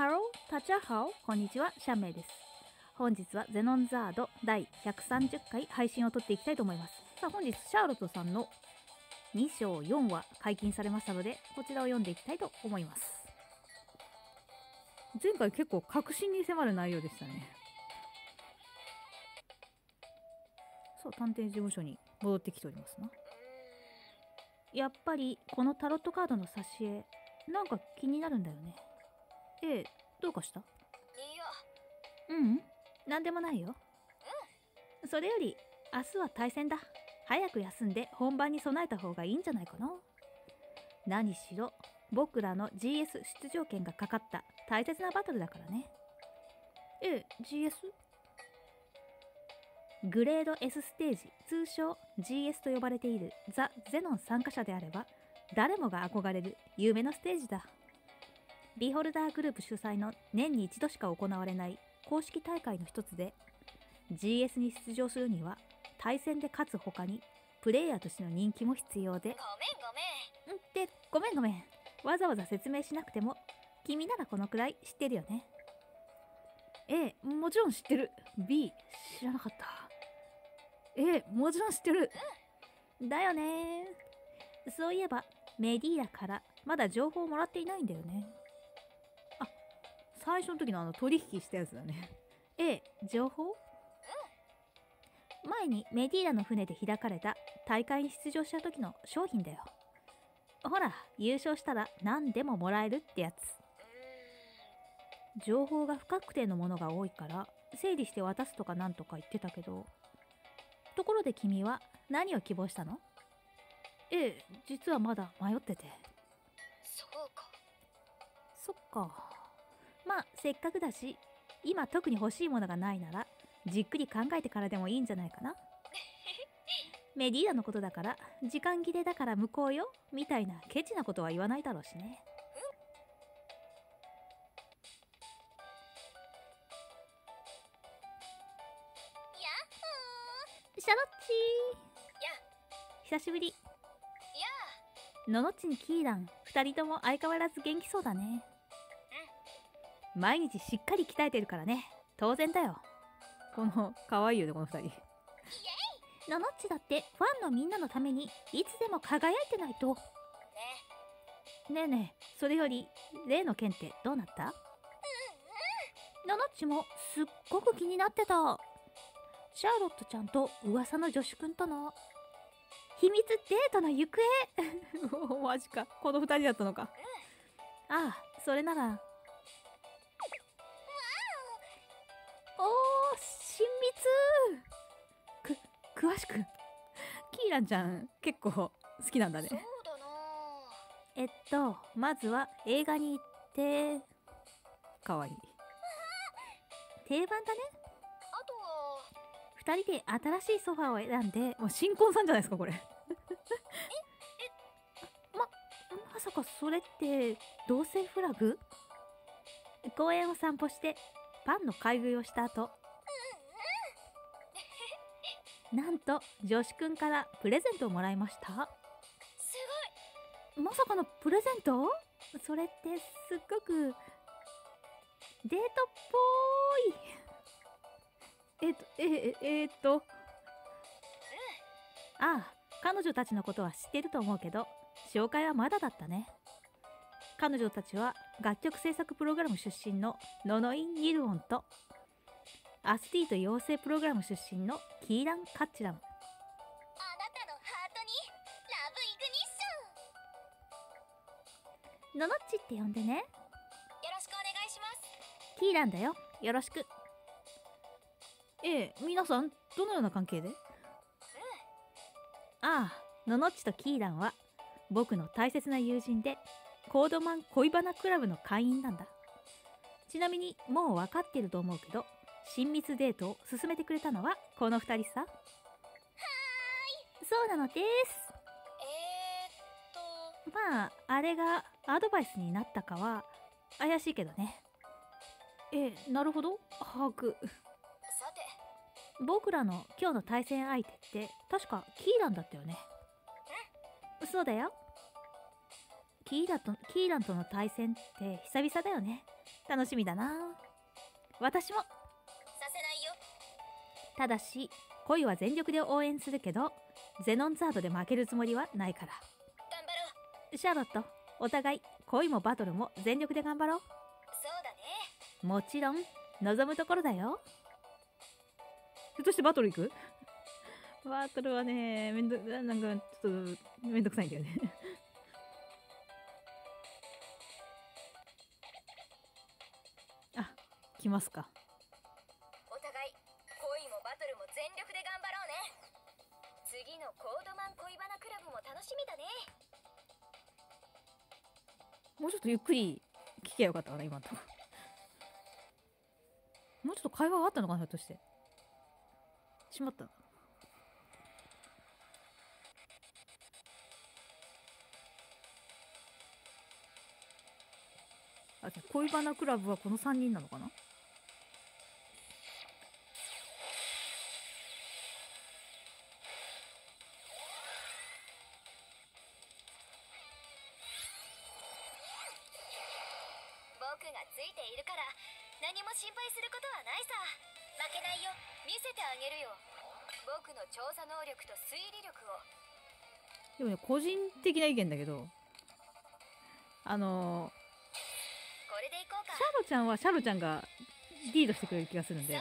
ハロー、タチャハオ、こんにちは、シャンメイです。本日はゼノンザード第130回配信を撮っていきたいと思います。さあ本日、シャーロットさんの2章4話解禁されましたので、こちらを読んでいきたいと思います。前回結構確信に迫る内容でしたね。そう、探偵事務所に戻ってきておりますな。やっぱりこのタロットカードの挿絵、なんか気になるんだよね。ええ、どうかした？いいよ。ううん、なんでもないよ。うん。それより、明日は対戦だ。早く休んで本番に備えた方がいいんじゃないかな。何しろ、僕らの GS 出場権がかかった大切なバトルだからね。ええ、GS？ グレード S ステージ、通称 GS と呼ばれているザ・ゼノン参加者であれば、誰もが憧れる夢のステージだ。ビホルダーグループ主催の年に一度しか行われない公式大会の一つで、 GS に出場するには対戦で勝つ他にプレイヤーとしての人気も必要で、ごめん、わざわざ説明しなくても君ならこのくらい知ってるよね。A、もちろん知ってる。 B、知らなかった。 A、もちろん知ってる、うん、だよね。そういえばメディアからまだ情報をもらっていないんだよね。あ、最初の時の取引したやつだね。A、情報？前にメディーラの船で開かれた大会に出場した時の商品だよ。ほら、優勝したら何でももらえるってやつ。情報が不確定のものが多いから整理して渡すとかなんとか言ってたけど、ところで君は何を希望したの？ええ、実はまだ迷ってて。そうか。そっか。まあせっかくだし、今特に欲しいものがないならじっくり考えてからでもいいんじゃないかな。メディーナのことだから、時間切れだから向こうよみたいなケチなことは言わないだろうしね。やっほー、シャロッチー、や久しぶり。やノノッチにキーラン、2人とも相変わらず元気そうだね。うん、毎日しっかり鍛えてるからね。当然だよ。この可愛いよね、この2人。イエイ、ノノッチだってファンのみんなのためにいつでも輝いてないとね。えねえ、それより例の件ってどうなった？ノノッチもすっごく気になってた。シャーロットちゃんと噂の女子くんとの秘密デートの行方。マジか、この2人だったのか。ああ、それなら詳しく。キーランちゃん結構好きなんだね。そうだな。まずは映画に行って。かわいい。定番だね。あとは2人で新しいソファーを選んで。もう新婚さんじゃないですか、これ。まさかそれって同性フラグ？公園を散歩してパンの買い食いをした後、なんと女子くんからプレゼントをもらいました。すごい。まさかのプレゼント？それってすっごくデートっぽーい。ああ、彼女たちのことは知ってると思うけど、紹介はまだだったね。彼女たちは楽曲制作プログラム出身のノノイン・ギルオンと、アスティート養成プログラム出身のキーラン・カッチラム。あなたのハートにラブイグニッション。ノノッチって呼んでね。よろしくお願いします。キーランだよ、よろしく。皆さんどのような関係で？ああ、ノノッチとキーランは僕の大切な友人で、コードマン恋バナクラブの会員なんだ。ちなみにもう分かってると思うけど、親密デートを進めてくれたのはこの2人さ。はーい、そうなのです。まああれがアドバイスになったかは怪しいけどね。なるほど、把握。さて、僕らの今日の対戦相手って確かキーランだったよね。そうだよ。キーランとの対戦って久々だよね。楽しみだな。私も。させないよ。ただし、恋は全力で応援するけど、ゼノンザードで負けるつもりはないから。頑張ろう。シャーロット、お互い恋もバトルも全力で頑張ろう。そうだね。もちろん、望むところだよ。ひょっとしてバトル行く？バトルはね、なんかちょっとめんどくさいんだよね。あ、来ますか。お互い恋もバトルも全力で頑張ろうね。次のコードマン恋バナクラブも楽しみだね。もうちょっとゆっくり聞けばよかったかな、今のとこ。もうちょっと会話があったのかな、ひょっとして。しまったな。あ、恋バナクラブはこの3人なのかな。僕がついているから何も心配することはないさ。負けないよ。見せてあげるよ。僕の調査能力と推理力を。でもね、個人的な意見だけど、シャロちゃんがリードしてくれる気がするんで、キ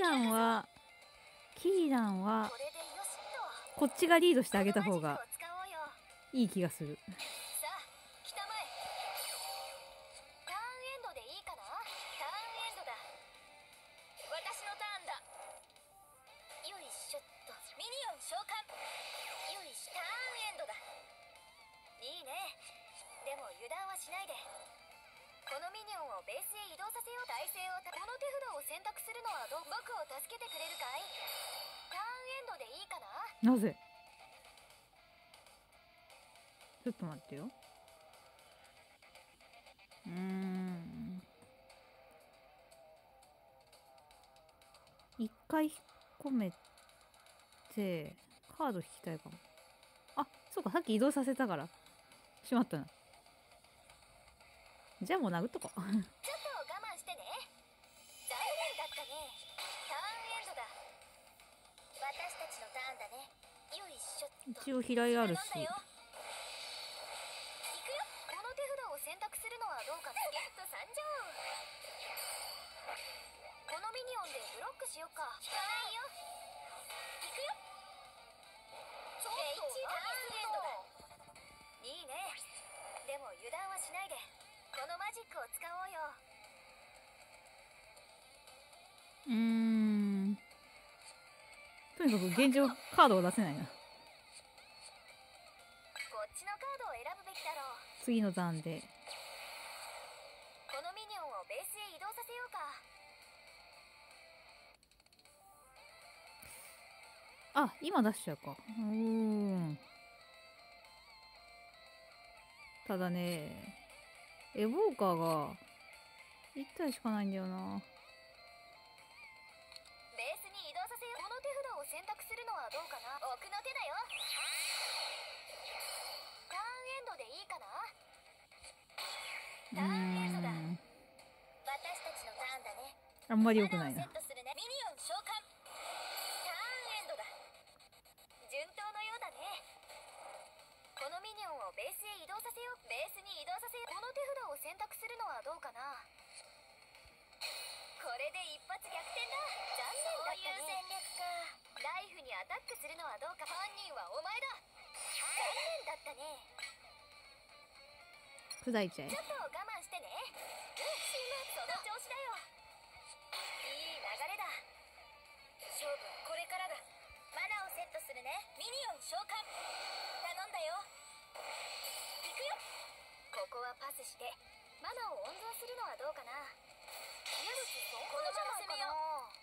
ーランはこっちがリードしてあげた方がいい気がする。なぜ？ちょっと待ってよ。一回引っ込めてカード引きたいかも。あ、そうか、さっき移動させたから。しまったな。じゃあもう殴っとこう。一応平井あるし。とにかく現状カードを出せないな。次の段でこのミニオンをベースへ移動させようか。あ、今出しちゃうか。ただね、エヴォーカーが1体しかないんだよな。ベースに移動させよう。この手札を選択するのはどうかな。奥の手だよ。あんまり良くないな。砕いちゃえ。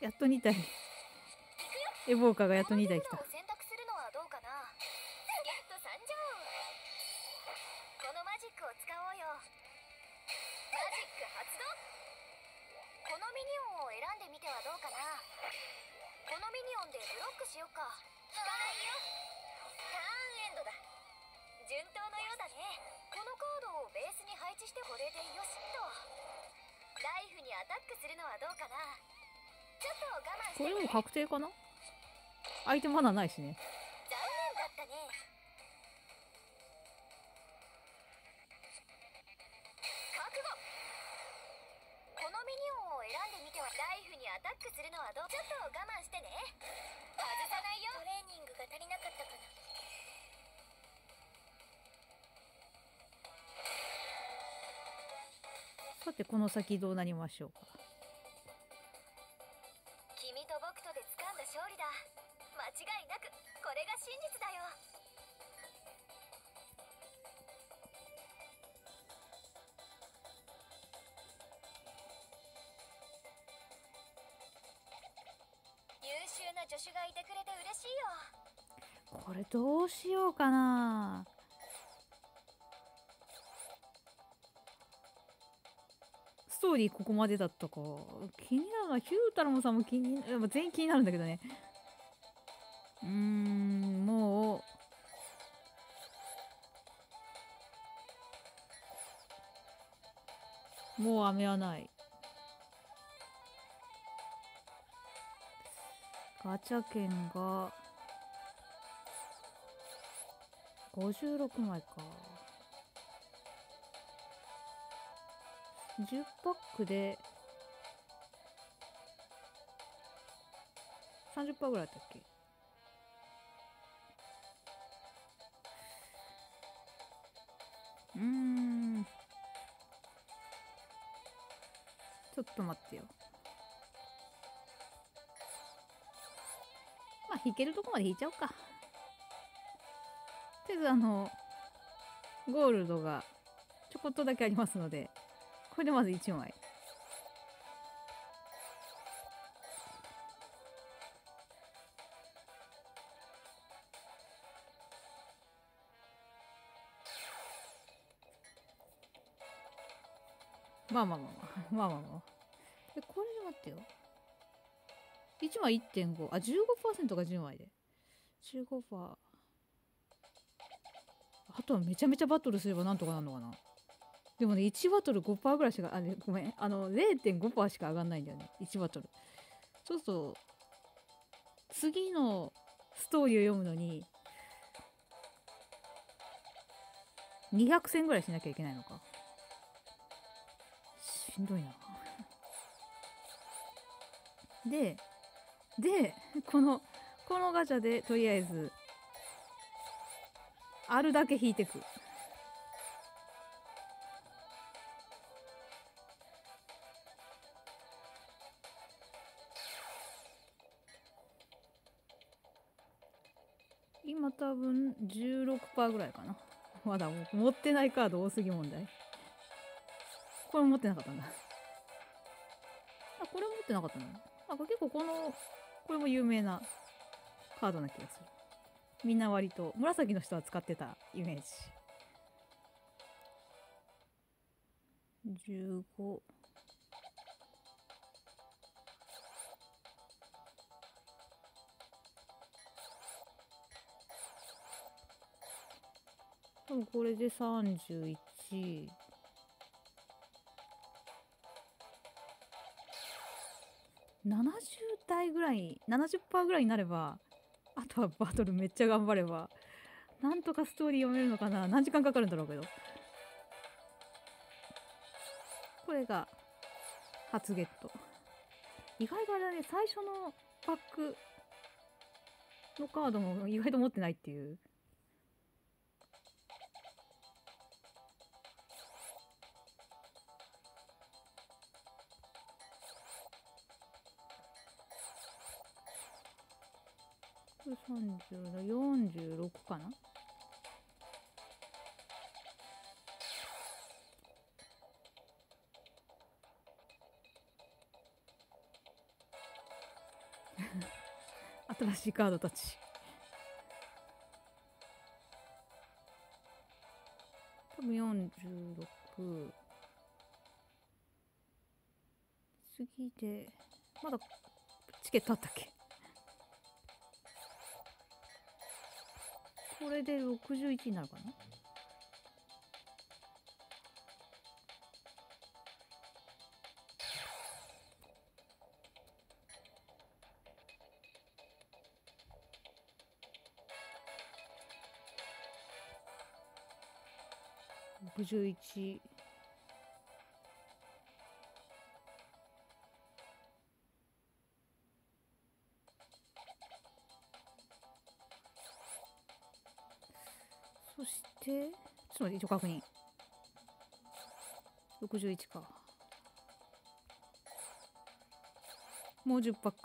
やっと2体エヴォーカーがやっと2体来た。順当のようだね。このカードをベースに配置してこれでよしっと。ライフにアタックするのはどうかな。ちょっと我慢して、ね、これも確定かな。相手まだないしね。残念だったね。覚悟。このミニオンを選んでみては。ライフにアタックするのはどう。ちょっと我慢してね。外さないよ。トレーニングが足りなかったかな。さてこの先どうなりましょうか。君と僕とで掴んだ勝利だ。間違いなくこれが真実だよ。優秀な助手がいてくれて嬉しいよ。これどうしようかな。ストーリーここまでだったか気になるのはヒュー太郎さんも気になる、全員気になるんだけどね。もう飴はない。ガチャ券が56枚か。10パックで30%ぐらいだったっけ。ちょっと待ってよ。まあ引けるとこまで引いちゃおうか。とりあえずゴールドがちょこっとだけありますので。これでまず1枚。まあ。これで待ってよ。1枚 1.5。あ、15% が10枚で。15%。あとはめちゃめちゃバトルすればなんとかなるのかな。でもね、1バトル 5% ぐらいしか、ごめん、0.5% しか上がんないんだよね、1バトル。そうすると、次のストーリーを読むのに、200戦ぐらいしなきゃいけないのか。しんどいな。で、このガチャで、とりあえず、あるだけ引いてく。今多分 16% ぐらいかな。まだ持ってないカード多すぎ問題。これ持ってなかったんだ。あ、これ持ってなかったな。なんか結構これも有名なカードな気がする。みんな割と、紫の人は使ってたイメージ。15。これで31。70体ぐらい、70% ぐらいになれば、あとはバトルめっちゃ頑張れば、なんとかストーリー読めるのかな。何時間かかるんだろうけど。これが、初ゲット。意外とあれだね、最初のパックのカードも意外と持ってないっていう。30の46かな。新しいカードたち。多分46。次でまだチケットあったっけ。ここれで61になるかな。61。そしてちょっと待って、一応確認。61か。もう10パック。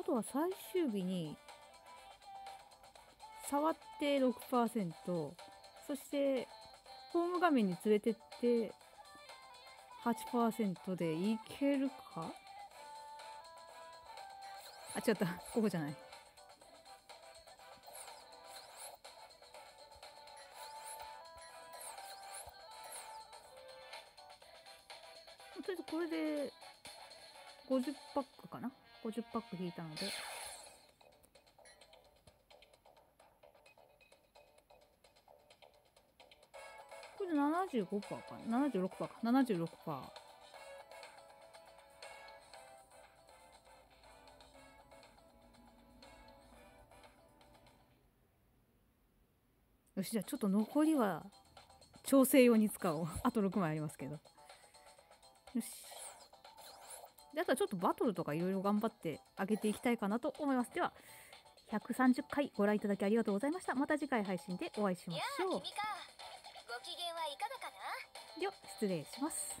あとは最終日に触って 6%、 そしてホーム画面に連れてって 8% でいけるか。あ、違った、ここじゃない。とりあえずこれで50パックかな。50パック引いたので。75%かな、76%か、76%。よし、じゃあちょっと残りは調整用に使おう。あと6枚ありますけど。よし。で、あとはちょっとバトルとかいろいろ頑張って上げていきたいかなと思います。では、130回ご覧いただきありがとうございました。また次回配信でお会いしましょう。では失礼します。